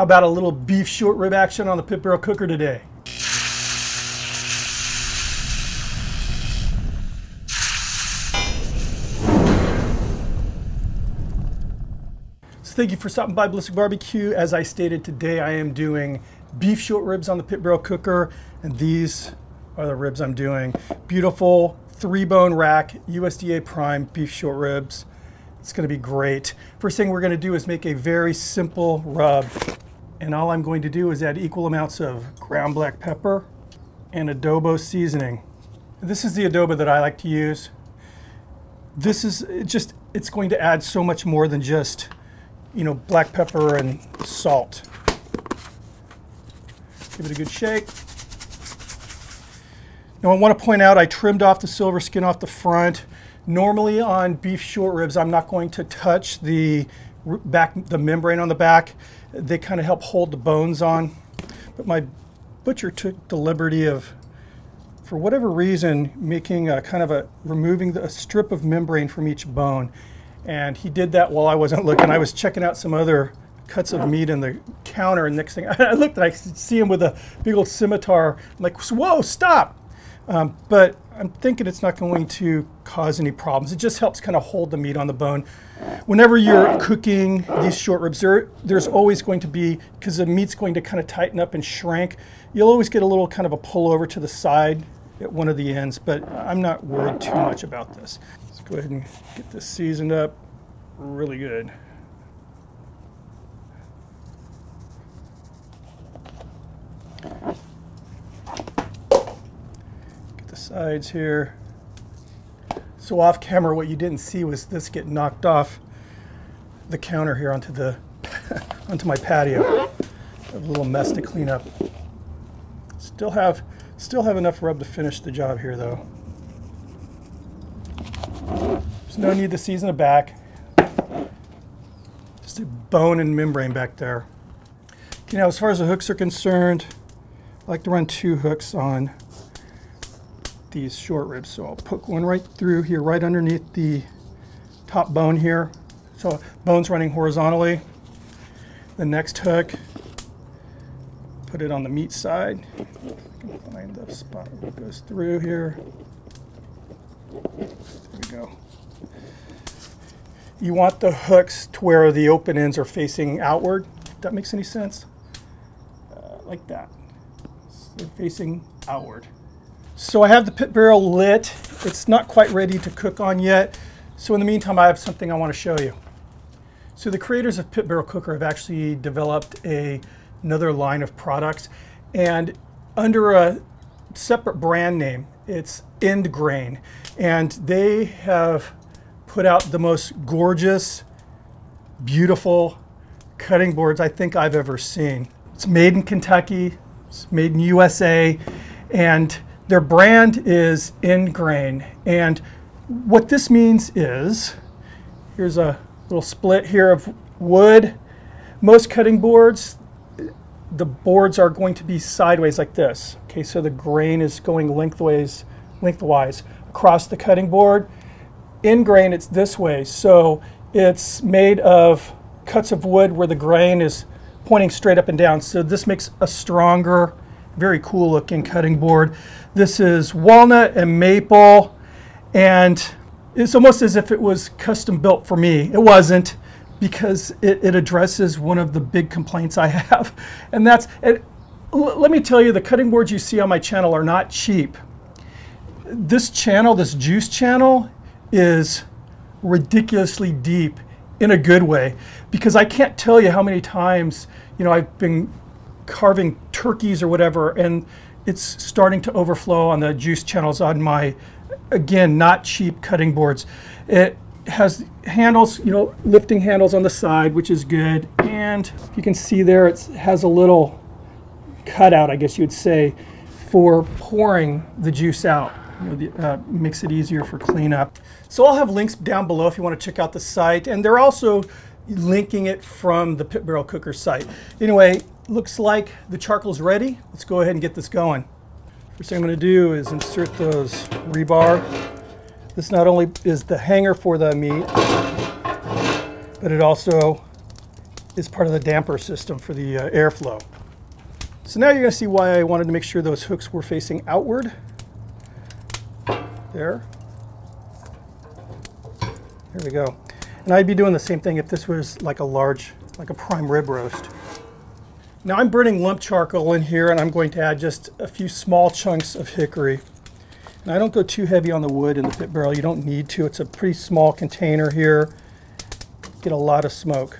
How about a little beef short rib action on the Pit Barrel Cooker today? So thank you for stopping by Ballistic BBQ. As I stated, today I am doing beef short ribs on the Pit Barrel Cooker, and these are the ribs I'm doing. Beautiful 3-bone rack, USDA Prime beef short ribs. It's gonna be great. First thing we're gonna do is make a very simple rub. And all I'm going to do is add equal amounts of ground black pepper and adobo seasoning. This is the adobo that I like to use. This is just, it's going to add so much more than just, you know, black pepper and salt. Give it a good shake. Now I wanna point out I trimmed off the silver skin off the front. Normally on beef short ribs, I'm not going to touch the back, the membrane on the back. They kind of help hold the bones on. But my butcher took the liberty of, for whatever reason, making a kind of a, removing a strip of membrane from each bone. And he did that while I wasn't looking. I was checking out some other cuts of meat in the counter, and next thing I looked, and I see him with a big old scimitar. I'm like, whoa, stop! But I'm thinking it's not going to cause any problems. It just helps kind of hold the meat on the bone. Whenever you're cooking these short ribs, there's always going to be, because the meat's going to kind of tighten up and shrink, you'll always get a little kind of a pull over to the side at one of the ends, but I'm not worried too much about this. Let's go ahead and get this seasoned up really good. Sides here. So off camera, what you didn't see was this get knocked off the counter here onto the onto my patio. A little mess to clean up. Still have enough rub to finish the job here though. There's no need to season the back. Just a bone and membrane back there. Okay, now as far as the hooks are concerned, I like to run 2 hooks on these short ribs. So I'll put one right through here, right underneath the top bone here. So bone's running horizontally. The next hook, put it on the meat side. I can find the spot where it goes through here. There we go. You want the hooks to where the open ends are facing outward, if that makes any sense. Like that. So they're facing outward. So I have the pit barrel lit. It's not quite ready to cook on yet. So in the meantime, I have something I want to show you. So the creators of Pit Barrel Cooker have actually developed another line of products, and under a separate brand name, it's EndGrain. And they have put out the most gorgeous, beautiful cutting boards I think I've ever seen. It's made in Kentucky, it's made in USA, and their brand is EndGrain. And what this means is, here's a little split here of wood. Most cutting boards, the boards are going to be sideways like this. Okay, so the grain is going lengthwise across the cutting board. EndGrain, it's this way. So it's made of cuts of wood where the grain is pointing straight up and down. So this makes a stronger, very cool looking cutting board. This is walnut and maple, and it's almost as if it was custom built for me. It wasn't, because it addresses one of the big complaints I have. And that's, let me tell you, the cutting boards you see on my channel are not cheap. This channel, this juice channel, is ridiculously deep in a good way, because I can't tell you how many times, you know, I've been carving turkeys or whatever, and it's starting to overflow on the juice channels on my, again, not cheap cutting boards. It has handles, you know, lifting handles on the side, which is good. And you can see there, it has a little cutout, I guess you'd say, for pouring the juice out. You know, makes it easier for cleanup. So I'll have links down below if you want to check out the site, and they're also linking it from the Pit Barrel Cooker site. Anyway, looks like the charcoal's ready. Let's go ahead and get this going. First thing I'm going to do is insert those rebar. This not only is the hanger for the meat, but it also is part of the damper system for the airflow. So now you're going to see why I wanted to make sure those hooks were facing outward. There. Here we go. And I'd be doing the same thing if this was like a large, like a prime rib roast. Now I'm burning lump charcoal in here, and I'm going to add just a few small chunks of hickory. And I don't go too heavy on the wood in the pit barrel. You don't need to. It's a pretty small container here. Get a lot of smoke.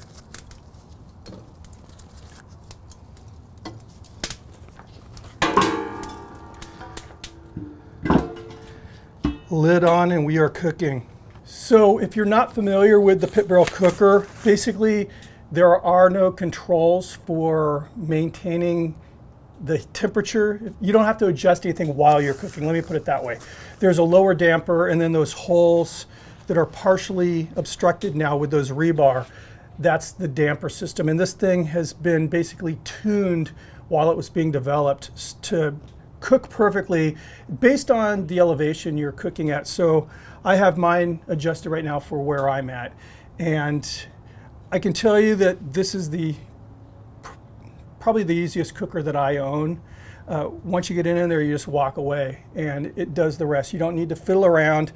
Lid on, and we are cooking. So if you're not familiar with the pit barrel cooker, basically there are no controls for maintaining the temperature. You don't have to adjust anything while you're cooking. Let me put it that way. There's a lower damper, and then those holes that are partially obstructed now with those rebar, that's the damper system. And this thing has been basically tuned while it was being developed to cook perfectly based on the elevation you're cooking at. So I have mine adjusted right now for where I'm at. And I can tell you that this is the probably the easiest cooker that I own. Once you get in there, you just walk away and it does the rest. You don't need to fiddle around.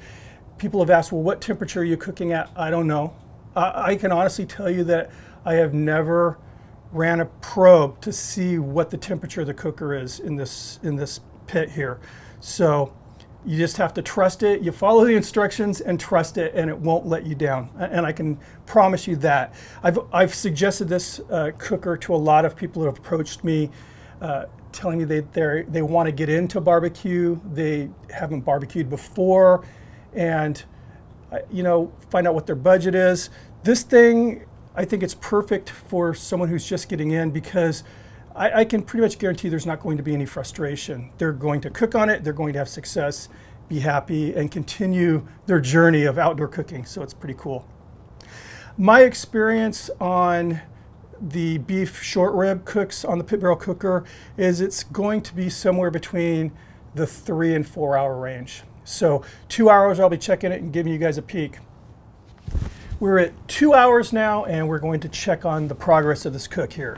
People have asked, well, what temperature are you cooking at? I don't know. I can honestly tell you that I have never ran a probe to see what the temperature of the cooker is in this pit here. So you just have to trust it. You follow the instructions and trust it, and it won't let you down. And I can promise you that. I've suggested this cooker to a lot of people who have approached me, telling me they want to get into barbecue. They haven't barbecued before, and you know, find out what their budget is. This thing, I think it's perfect for someone who's just getting in, because I can pretty much guarantee there's not going to be any frustration. They're going to cook on it, they're going to have success, be happy, and continue their journey of outdoor cooking. So it's pretty cool. My experience on the beef short rib cooks on the pit barrel cooker is it's going to be somewhere between the 3 and 4 hour range. So 2 hours, I'll be checking it and giving you guys a peek. We're at 2 hours now, and we're going to check on the progress of this cook here.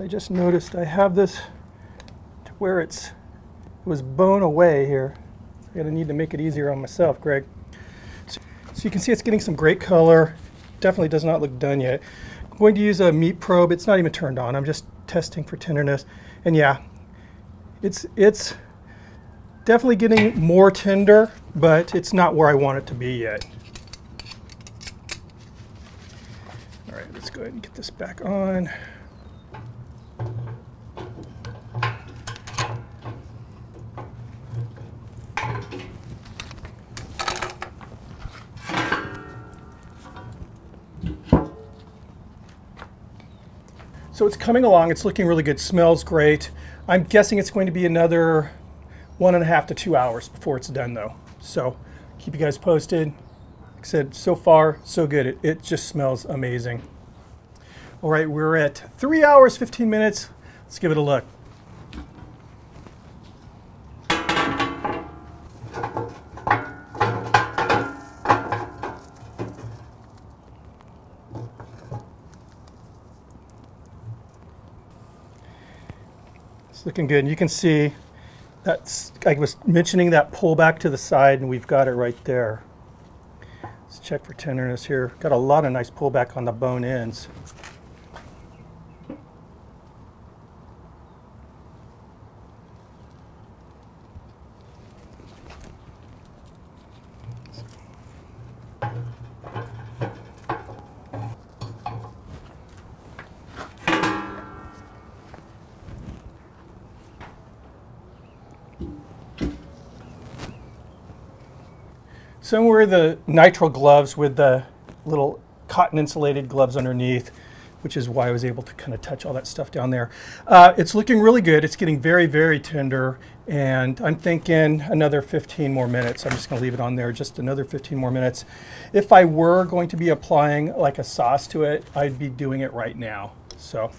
I just noticed I have this to where it was bone away here. I'm going to need to make it easier on myself, Greg. So you can see it's getting some great color. Definitely does not look done yet. I'm going to use a meat probe. It's not even turned on. I'm just testing for tenderness. And yeah, it's definitely getting more tender, but it's not where I want it to be yet. All right, let's go ahead and get this back on. So it's coming along, it's looking really good, smells great. I'm guessing it's going to be another 1.5 to 2 hours before it's done though. So keep you guys posted. Like I said, so far, so good. It just smells amazing. All right, we're at 3 hours, 15 minutes. Let's give it a look. Looking good. And you can see that's, I was mentioning that pull back to the side, and we've got it right there. Let's check for tenderness here. Got a lot of nice pullback on the bone ends. So we're the nitrile gloves with the little cotton insulated gloves underneath. which is why I was able to kind of touch all that stuff down there. It's looking really good. It's getting very, very tender, and I'm thinking another 15 more minutes. I'm just gonna leave it on there, just another 15 more minutes. If I were going to be applying like a sauce to it, I'd be doing it right now. So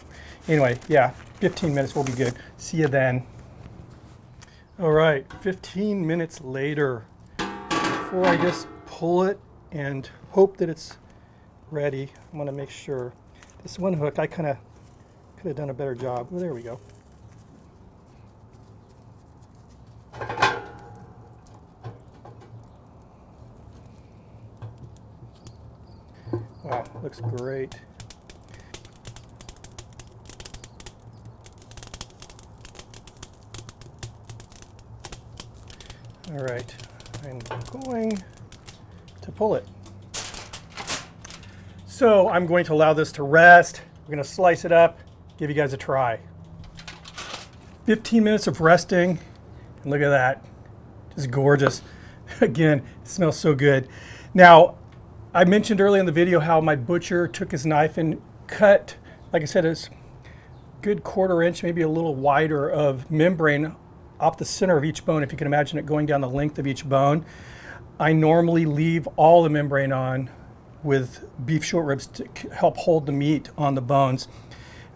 anyway, yeah, 15 minutes will be good. See you then. All right, 15 minutes later. Before I just pull it and hope that it's ready, I'm gonna make sure. This one hook, I kind of could have done a better job. Well, there we go. Wow, looks great. All right, I'm going to pull it. So I'm going to allow this to rest. We're gonna slice it up, give you guys a try. 15 minutes of resting, and look at that, just gorgeous. Again, it smells so good. Now, I mentioned earlier in the video how my butcher took his knife and cut, like I said, it's a good quarter inch, maybe a little wider of membrane off the center of each bone, if you can imagine it going down the length of each bone. I normally leave all the membrane on with beef short ribs to help hold the meat on the bones.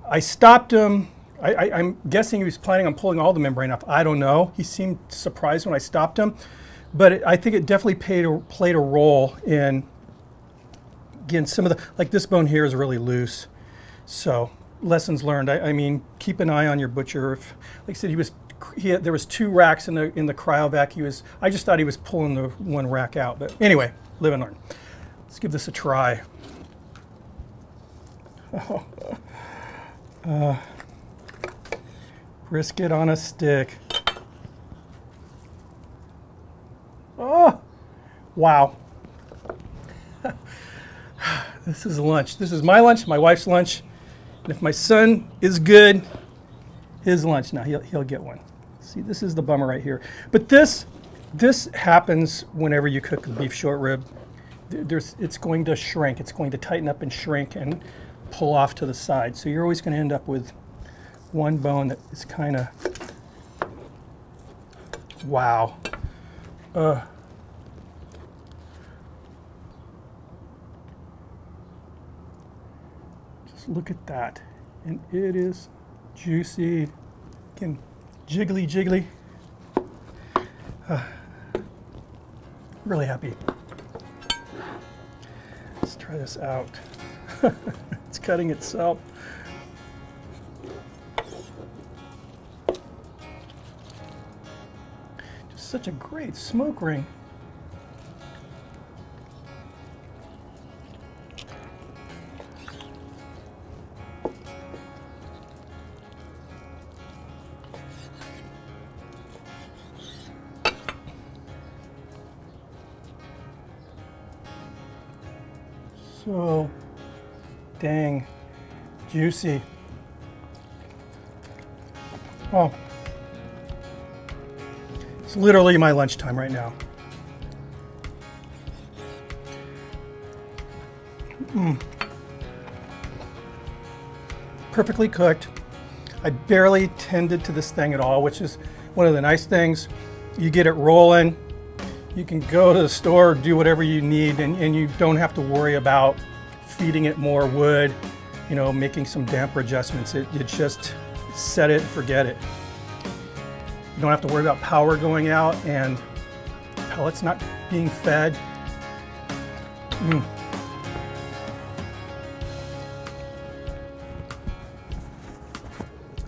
I stopped him. I'm guessing he was planning on pulling all the membrane off. I don't know. He seemed surprised when I stopped him, but I think it definitely played a role in, again, some of the, like this bone here is really loose. So lessons learned. I mean, keep an eye on your butcher. If, like I said, there was two racks in the cryovac. I just thought he was pulling the one rack out, but anyway, live and learn. Let's give this a try. Oh. Brisket on a stick. Oh, wow. This is lunch. This is my lunch, my wife's lunch. And if my son is good, his lunch. Now he'll get one. See, this is the bummer right here. But this happens whenever you cook a beef short rib. It's going to shrink. It's going to tighten up and shrink and pull off to the side. So you're always going to end up with one bone that is kind of, wow. Just look at that. And it is juicy. Again, jiggly, jiggly. Really happy. Try this out. It's cutting itself. Just such a great smoke ring. So dang juicy. Oh, it's literally my lunchtime right now. Perfectly cooked. I barely tended to this thing at all, which is one of the nice things. You get it rolling. You can go to the store, do whatever you need, and you don't have to worry about feeding it more wood, you know, making some damper adjustments. You just set it and forget it. You don't have to worry about power going out and pellets not being fed.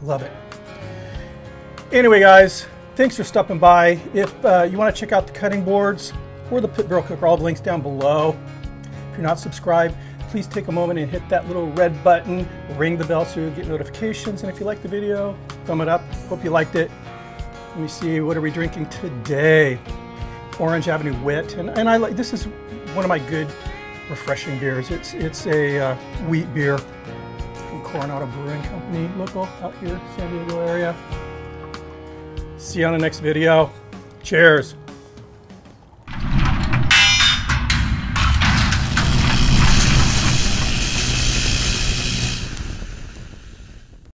Love it. Anyway, guys, thanks for stopping by. If you want to check out the cutting boards or the Pit Barrel Cooker, all the links down below. If you're not subscribed, please take a moment and hit that little red button, ring the bell so you'll get notifications. And if you like the video, thumb it up. Hope you liked it. Let me see, what are we drinking today? Orange Avenue Wit, and I like, this is one of my good refreshing beers. It's a wheat beer from Coronado Brewing Company, local out here, San Diego area. See you on the next video. Cheers.